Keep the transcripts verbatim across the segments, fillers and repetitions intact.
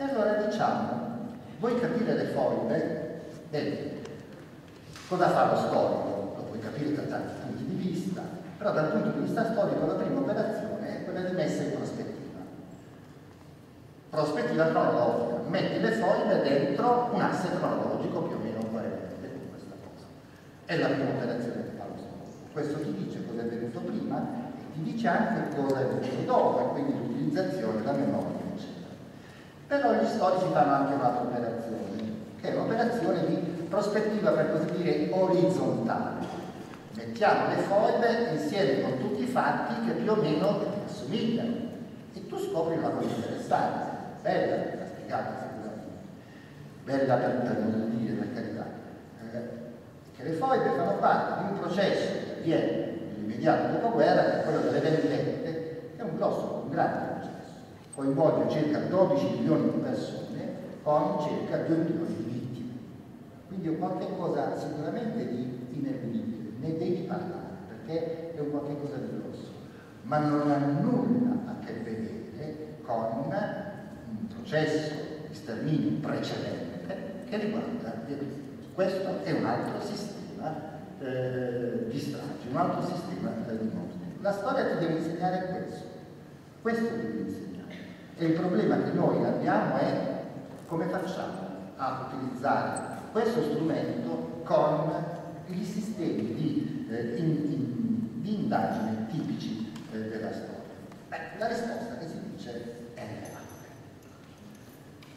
E allora diciamo, vuoi capire le foibe? Bene, cosa fa lo storico? Lo puoi capire da tanti punti di vista, però dal punto di vista storico la prima operazione è quella di messa in prospettiva. Prospettiva cronologica, metti le foibe dentro un asse cronologico più o meno coerente con questa cosa. È la prima operazione che fa lo storico. Questo ti dice cosa è venuto prima, dice anche cosa è venuto dopo, e quindi l'utilizzazione della memoria, eccetera. Però gli storici fanno anche un'altra operazione, che è un'operazione di prospettiva, per così dire, orizzontale. Mettiamo le foibe insieme con tutti i fatti che più o meno ti assomigliano, e tu scopri una cosa interessante, bella, la spiegata sicuramente, bella per, per non dire, per carità, eh, che le foibe fanno parte di un processo che avviene immediato dopoguerra, che è quello delle vendette, che è un grosso, un grande processo. Coinvolge circa dodici milioni di persone con circa due milioni di vittime. Quindi è un qualche cosa sicuramente di inerbibile, ne devi parlare, perché è un qualche cosa di grosso, ma non ha nulla a che vedere con un processo di sterminio precedente che riguarda gli ebrei. Questo è un altro sistema Eh, di strage, un altro sistema di morte. La storia ti deve insegnare questo, questo ti deve insegnare. E il problema che noi abbiamo è come facciamo a utilizzare questo strumento con gli sistemi di, eh, in, in, di indagine tipici eh, della storia. Beh, la risposta che si dice è nella.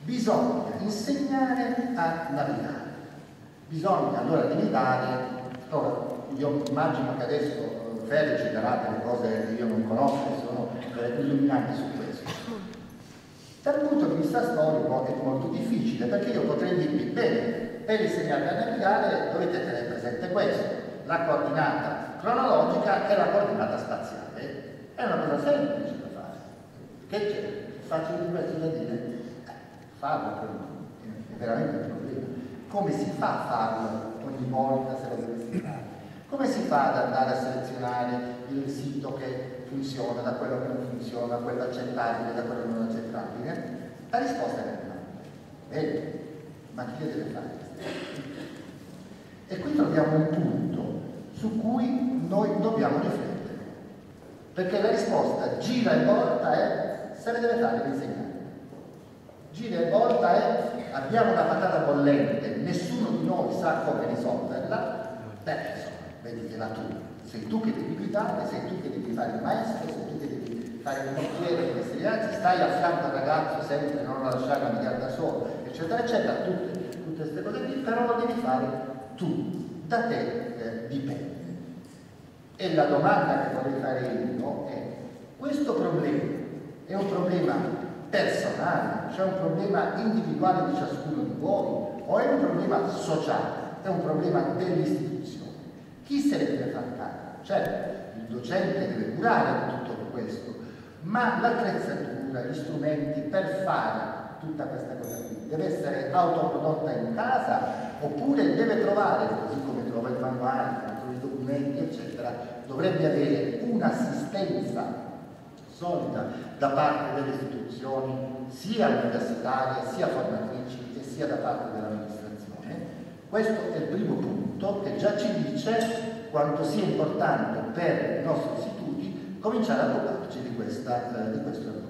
Bisogna insegnare a navigare. Bisogna allora diventare. Allora, io immagino che adesso Ferro ci darà delle cose che io non conosco e sono eh, illuminanti su questo. Dal punto di vista storico è molto difficile, perché io potrei dirvi, bene, per insegnarvi a navigare dovete tenere presente questo, la coordinata cronologica e la coordinata spaziale. È una cosa semplice da fare. Che c'è? Facile di questo da dire? Eh, farlo è veramente un problema. Come si fa a farlo? Ogni volta se lo dovessi fare. Come si fa ad andare a selezionare il sito che funziona da quello che non funziona, da quello accettabile da quello non accettabile? La risposta è no. Bene, ma chi deve fare? E qui troviamo un punto su cui noi dobbiamo riflettere. Perché la risposta gira e volta è se ne deve fare l'insegnante. Gira e volta è abbiamo una patata bollente, nessuno di noi sa come risolverla, beh, insomma, veditela tu. Sei tu che devi guidare, sei tu che devi fare il maestro, sei tu che devi fare il portiere, il mestiere, stai a fianco al ragazzo sempre, non lasciarlo andare da solo, eccetera, eccetera, tutte, tutte queste cose lì, però lo devi fare tu, da te eh, dipende. E la domanda che vorrei fare io è, questo problema è un problema personale, c'è cioè un problema individuale di ciascuno di voi, o è un problema sociale, è un problema dell'istituzione? Chi se ne deve far carico? Certo, il docente deve curare tutto questo, ma l'attrezzatura, gli strumenti per fare tutta questa cosa qui deve essere autoprodotta in casa, oppure deve trovare, così come trova il manuale, come trova i documenti, eccetera, dovrebbe avere un'assistenza solida da parte delle istituzioni, sia universitarie, sia formatrici e sia da parte dell'amministrazione. Questo è il primo punto che già ci dice quanto sia importante per i nostri istituti cominciare a occuparci di, questa, di questo